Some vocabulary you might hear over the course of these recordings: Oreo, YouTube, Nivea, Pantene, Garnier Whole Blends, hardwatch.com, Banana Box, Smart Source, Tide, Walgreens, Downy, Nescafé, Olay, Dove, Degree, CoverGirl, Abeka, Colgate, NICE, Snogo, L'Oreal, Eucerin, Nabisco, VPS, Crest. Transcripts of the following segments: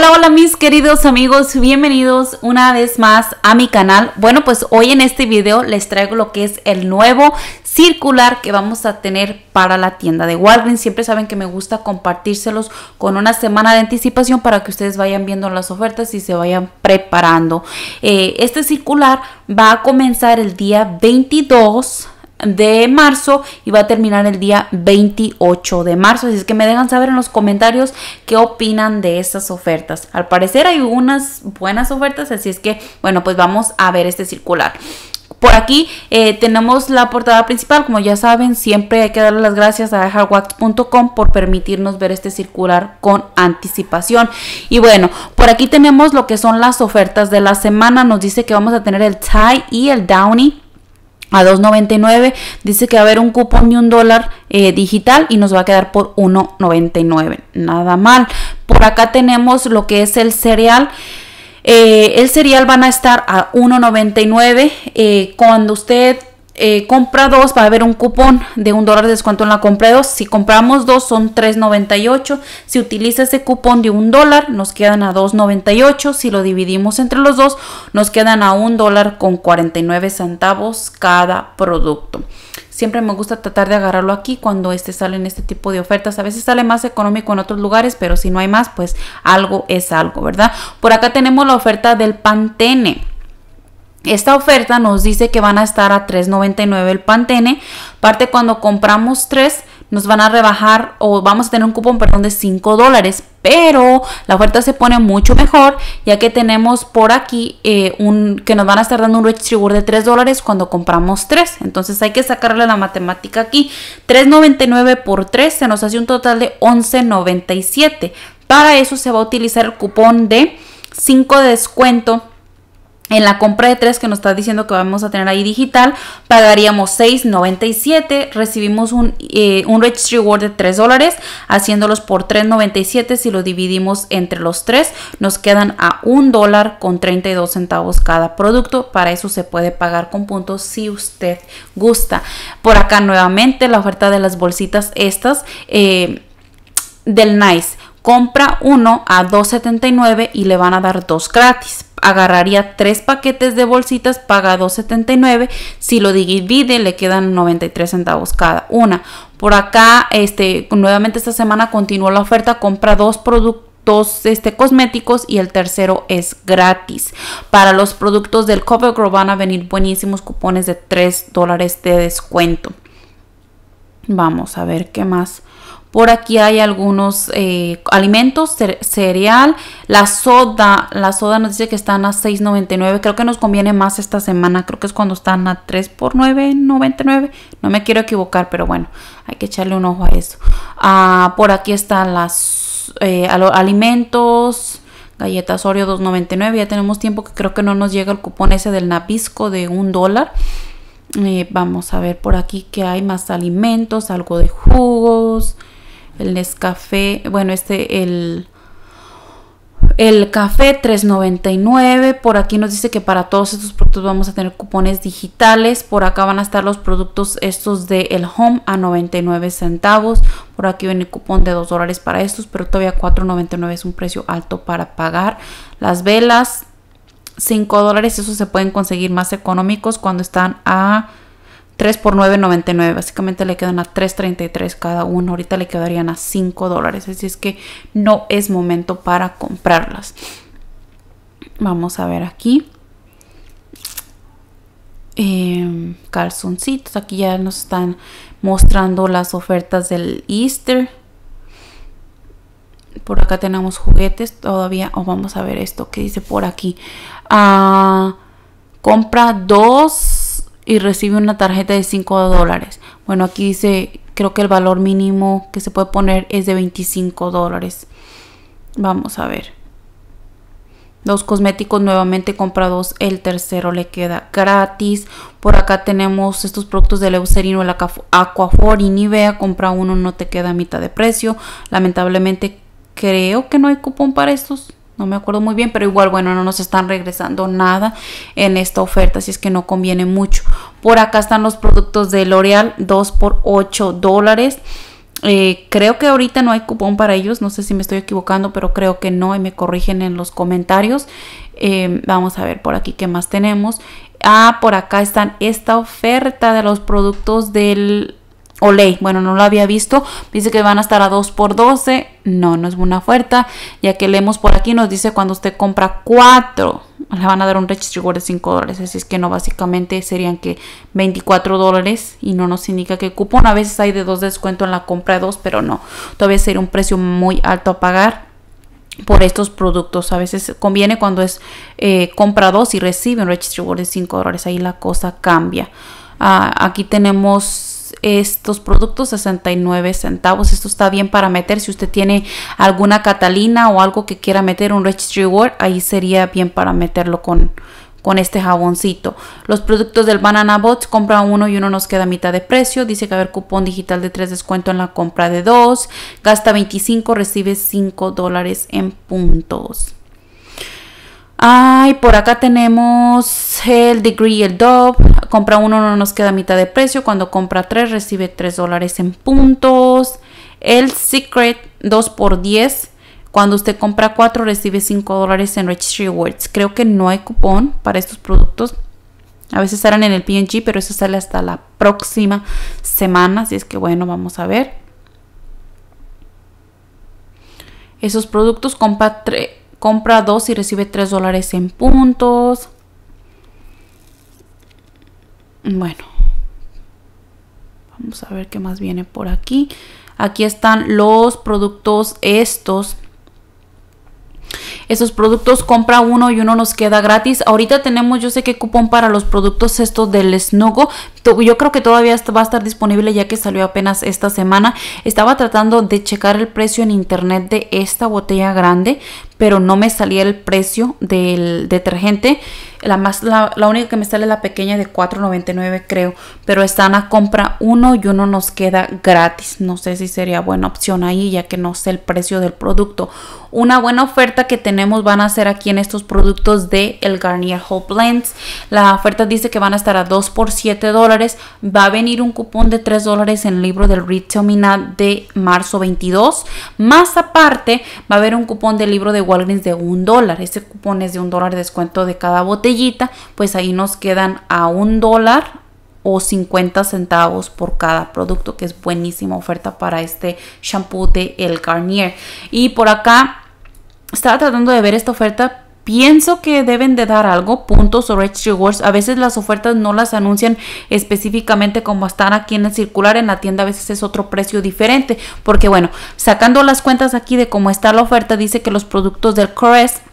Hola, hola mis queridos amigos, bienvenidos una vez más a mi canal. Bueno, pues hoy en este video les traigo lo que es el nuevo circular que vamos a tener para la tienda de Walgreens. Siempre saben que me gusta compartírselos con una semana de anticipación para que ustedes vayan viendo las ofertas y se vayan preparando. Este circular va a comenzar el día 22 de marzo y va a terminar el día 28 de marzo. Así es que me dejan saber en los comentarios qué opinan de estas ofertas. Al parecer hay unas buenas ofertas, así es que bueno, pues vamos a ver este circular. Por aquí tenemos la portada principal. Como ya saben, siempre hay que darle las gracias a hardwatch.com por permitirnos ver este circular con anticipación. Y bueno, por aquí tenemos lo que son las ofertas de la semana. Nos dice que vamos a tener el Tide y el Downy a $2.99, dice que va a haber un cupón de $1 digital y nos va a quedar por $1.99. Nada mal. Por acá tenemos lo que es el cereal. El cereal van a estar a $1.99. Cuando usted compra dos, va a haber un cupón de $1 de descuento en la compra de dos. Si compramos dos, son $3.98. si utiliza ese cupón de $1, nos quedan a $2.98. si lo dividimos entre los dos, nos quedan a $1.49 cada producto. Siempre me gusta tratar de agarrarlo aquí cuando salen este tipo de ofertas. A veces sale más económico en otros lugares, pero si no hay más, pues algo es algo, ¿verdad? Por acá tenemos la oferta del Pantene. Esta oferta nos dice que van a estar a $3.99 el Pantene. Parte cuando compramos 3 nos van a rebajar, o vamos a tener un cupón, perdón, de $5. Pero la oferta se pone mucho mejor, ya que tenemos por aquí que nos van a estar dando un rich reward de $3 cuando compramos 3. Entonces hay que sacarle la matemática aquí. $3.99 por 3 se nos hace un total de $11.97. Para eso se va a utilizar el cupón de 5 de descuento. En la compra de 3 que nos está diciendo que vamos a tener ahí digital, pagaríamos $6.97, recibimos un Rich Reward de $3, haciéndolos por $3.97, si lo dividimos entre los 3, nos quedan a $1.32 cada producto. Para eso se puede pagar con puntos si usted gusta. Por acá nuevamente la oferta de las bolsitas estas del NICE. Compra uno a $2.79 y le van a dar 2 gratis. Agarraría 3 paquetes de bolsitas, paga $2.79. Si lo divide, le quedan 93 centavos cada una. Por acá, nuevamente esta semana continuó la oferta. Compra 2 productos cosméticos y el tercero es gratis. Para los productos del CoverGirl van a venir buenísimos cupones de $3 de descuento. Vamos a ver qué más. Por aquí hay algunos alimentos, cereal, la soda nos dice que están a $6.99, creo que nos conviene más esta semana, creo que es cuando están a 3 por $9.99, no me quiero equivocar, pero bueno, hay que echarle un ojo a eso. Por aquí están los alimentos, galletas Oreo $2.99, ya tenemos tiempo que creo que no nos llega el cupón ese del Nabisco de $1. Vamos a ver por aquí que hay más alimentos, algo de jugos, el Nescafé, bueno, el café $3.99. Por aquí nos dice que para todos estos productos vamos a tener cupones digitales. Por acá van a estar los productos estos de el Home a 99 centavos. Por aquí viene el cupón de $2 para estos, pero todavía $4.99 es un precio alto para pagar. Las velas $5, esos se pueden conseguir más económicos cuando están a 3 por $9.99. Básicamente le quedan a $3.33 cada uno. Ahorita le quedarían a $5. Así es que no es momento para comprarlas. Vamos a ver aquí. Calzoncitos. Aquí ya nos están mostrando las ofertas del Easter. Por acá tenemos juguetes todavía. Vamos a ver esto que dice por aquí. Compra 2 y recibe una tarjeta de $5. Bueno, aquí dice, creo que el valor mínimo que se puede poner es de $25. Vamos a ver. Los cosméticos nuevamente compra 2, el tercero le queda gratis. Por acá tenemos estos productos del Eucerin o el Aquaphor y Nivea. Compra uno, no te queda a mitad de precio. Lamentablemente creo que no hay cupón para estos, no me acuerdo muy bien, pero igual bueno, no nos están regresando nada en esta oferta, así es que no conviene mucho. Por acá están los productos de L'Oreal, 2 por $8. Creo que ahorita no hay cupón para ellos, no sé si me estoy equivocando, pero creo que no, y me corrigen en los comentarios. Vamos a ver por aquí qué más tenemos. Ah, por acá están esta oferta de los productos del Olay. Bueno, no lo había visto. Dice que van a estar a 2x12. No, no es una oferta. Ya que leemos por aquí, nos dice cuando usted compra 4, le van a dar un registry reward de $5. Así es que no, básicamente serían que $24. Y no nos indica que cupón. A veces hay de 2 descuento en la compra de 2, pero no. Todavía sería un precio muy alto a pagar por estos productos. A veces conviene cuando es compra 2 y recibe un registry reward de $5. Ahí la cosa cambia. Aquí tenemos estos productos, 69 centavos. Esto está bien para meter si usted tiene alguna Catalina o algo que quiera meter, un registry reward, ahí sería bien para meterlo con este jaboncito. Los productos del Banana Box, compra uno y uno nos queda a mitad de precio. Dice que va a haber cupón digital de 3 descuento en la compra de 2, gasta 25, recibe $5 en puntos. Ay, por acá tenemos el Degree, el Dove. Compra uno, no nos queda a mitad de precio. Cuando compra 3, recibe $3 en puntos. El Secret, 2x10. Cuando usted compra 4, recibe $5 en Registry Rewards. Creo que no hay cupón para estos productos. A veces salen en el PNG, pero eso sale hasta la próxima semana. Así es que bueno, vamos a ver. Esos productos, compra 3. Compra 2 y recibe $3 en puntos. Bueno, vamos a ver qué más viene por aquí. Aquí están los productos estos. Esos productos, compra uno y uno nos queda gratis. Ahorita tenemos, yo sé que cupón para los productos estos del Snogo. Yo creo que todavía va a estar disponible ya que salió apenas esta semana. Estaba tratando de checar el precio en internet de esta botella grande, pero no me salía el precio del detergente. La única que me sale es la pequeña de $4.99 creo. Pero están a compra uno y uno nos queda gratis. No sé si sería buena opción ahí ya que no sé el precio del producto. Una buena oferta que tenemos van a ser aquí en estos productos de el Garnier Whole Blends. La oferta dice que van a estar a 2 por $7. Va a venir un cupón de $3 en el libro del Retail de marzo 22. Más aparte va a haber un cupón del libro de Walgreens de $1. Este cupón es de $1 de descuento de cada botellita. Pues ahí nos quedan a $1 o 50 centavos por cada producto, que es buenísima oferta para este shampoo de el Garnier. Y por acá estaba tratando de ver esta oferta. Pienso que deben de dar algo, puntos o registry rewards. A veces las ofertas no las anuncian específicamente como están aquí en el circular. En la tienda a veces es otro precio diferente. Porque bueno, sacando las cuentas aquí de cómo está la oferta, dice que los productos del Crest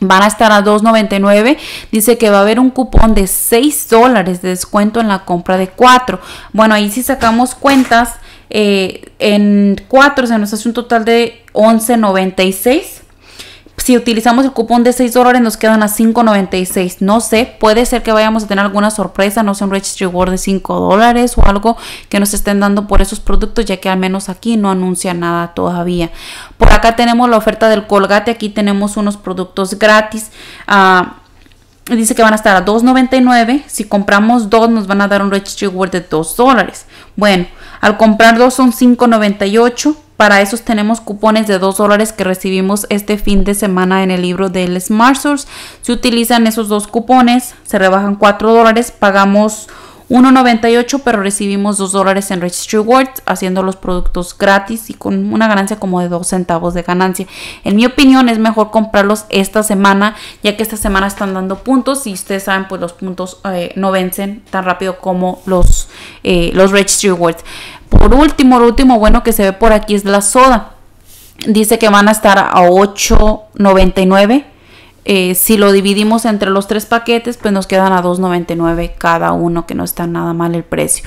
van a estar a $2.99. Dice que va a haber un cupón de $6 de descuento en la compra de 4. Bueno, ahí sí sacamos cuentas. En 4 se nos hace un total de $11.96. Si utilizamos el cupón de $6 nos quedan a $5.96. No sé, puede ser que vayamos a tener alguna sorpresa, no sé, un registry reward de $5 o algo que nos estén dando por esos productos, ya que al menos aquí no anuncia nada todavía. Por acá tenemos la oferta del Colgate. Aquí tenemos unos productos gratis. Dice que van a estar a $2.99. Si compramos 2 nos van a dar un registry reward de $2. Bueno, al comprar 2 son $5.98. Para esos tenemos cupones de $2 que recibimos este fin de semana en el libro del Smart Source. Se utilizan esos 2 cupones, se rebajan $4, pagamos $1.98 pero recibimos $2 en Registry Rewards, haciendo los productos gratis y con una ganancia como de 2 centavos de ganancia. En mi opinión es mejor comprarlos esta semana, ya que esta semana están dando puntos y ustedes saben, pues los puntos no vencen tan rápido como los Registry Rewards. Por último, lo último bueno que se ve por aquí es la soda. Dice que van a estar a $8.99. Si lo dividimos entre los 3 paquetes, pues nos quedan a $2.99 cada uno, que no está nada mal el precio.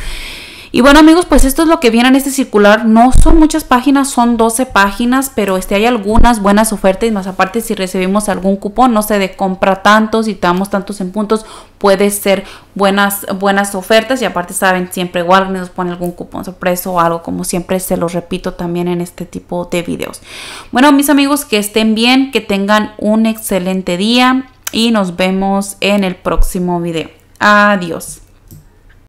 Y bueno amigos, pues esto es lo que viene en este circular. No son muchas páginas, son 12 páginas, pero hay algunas buenas ofertas. Más aparte, si recibimos algún cupón, no sé, de compra tantos, si damos tantos en puntos, puede ser buenas ofertas. Y aparte saben, siempre igual nos pone algún cupón sorpresa o algo, como siempre se los repito también en este tipo de videos. Bueno mis amigos, que estén bien, que tengan un excelente día y nos vemos en el próximo video. Adiós.